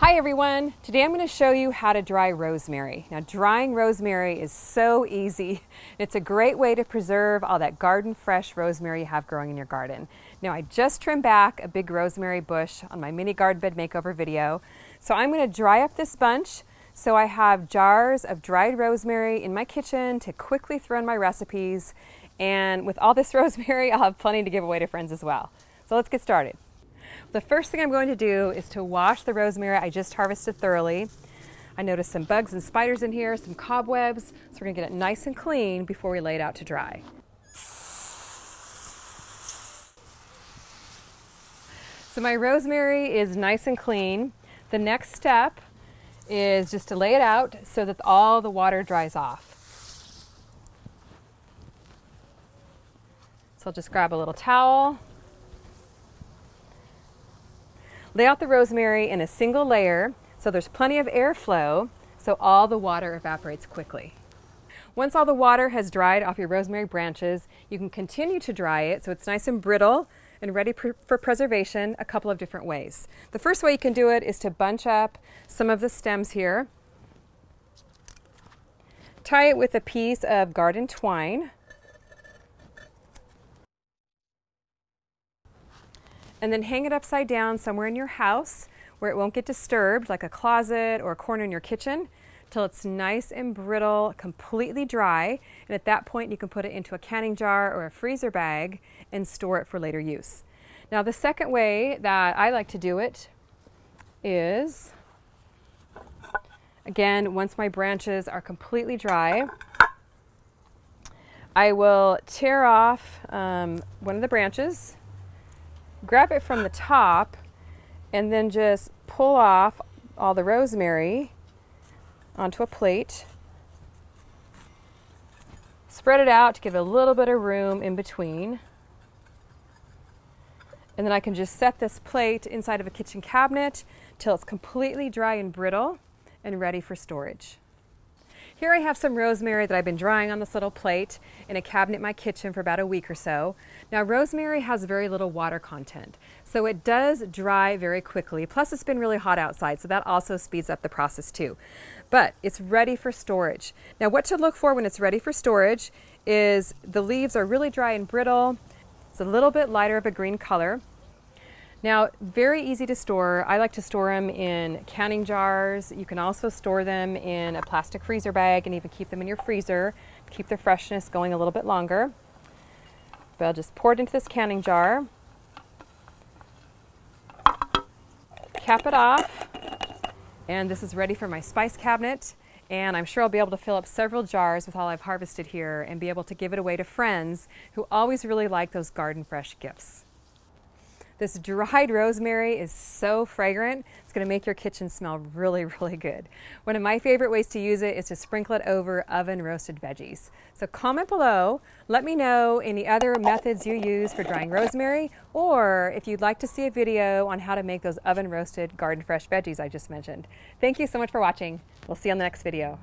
Hi everyone, today I'm going to show you how to dry rosemary. Now drying rosemary is so easy. It's a great way to preserve all that garden fresh rosemary you have growing in your garden. Now I just trimmed back a big rosemary bush on my mini garden bed makeover video. So I'm going to dry up this bunch. So I have jars of dried rosemary in my kitchen to quickly throw in my recipes. And with all this rosemary, I'll have plenty to give away to friends as well. So let's get started. The first thing I'm going to do is to wash the rosemary I just harvested thoroughly. I noticed some bugs and spiders in here, some cobwebs, so we're going to get it nice and clean before we lay it out to dry. So my rosemary is nice and clean. The next step is just to lay it out so that all the water dries off. So I'll just grab a little towel. Lay out the rosemary in a single layer so there's plenty of airflow so all the water evaporates quickly. Once all the water has dried off your rosemary branches, you can continue to dry it so it's nice and brittle and ready for preservation a couple of different ways. The first way you can do it is to bunch up some of the stems here, tie it with a piece of garden twine, and then hang it upside down somewhere in your house where it won't get disturbed, like a closet or a corner in your kitchen, till it's nice and brittle, completely dry. And at that point, you can put it into a canning jar or a freezer bag and store it for later use. Now, the second way that I like to do it is, again, once my branches are completely dry, I will tear off one of the branches, grab it from the top, and then just pull off all the rosemary onto a plate. Spread it out to give it a little bit of room in between. And then I can just set this plate inside of a kitchen cabinet till it's completely dry and brittle and ready for storage. Here I have some rosemary that I've been drying on this little plate in a cabinet in my kitchen for about a week or so. Now rosemary has very little water content, so it does dry very quickly. Plus it's been really hot outside, so that also speeds up the process too. But it's ready for storage. Now what to look for when it's ready for storage is the leaves are really dry and brittle. It's a little bit lighter of a green color. Now, very easy to store. I like to store them in canning jars. You can also store them in a plastic freezer bag and even keep them in your freezer to keep their freshness going a little bit longer. But I'll just pour it into this canning jar, cap it off, and this is ready for my spice cabinet. And I'm sure I'll be able to fill up several jars with all I've harvested here and be able to give it away to friends who always really like those garden fresh gifts. This dried rosemary is so fragrant, it's going to make your kitchen smell really, really good. One of my favorite ways to use it is to sprinkle it over oven roasted veggies. So comment below, let me know any other methods you use for drying rosemary, or if you'd like to see a video on how to make those oven roasted garden fresh veggies I just mentioned. Thank you so much for watching. We'll see you on the next video.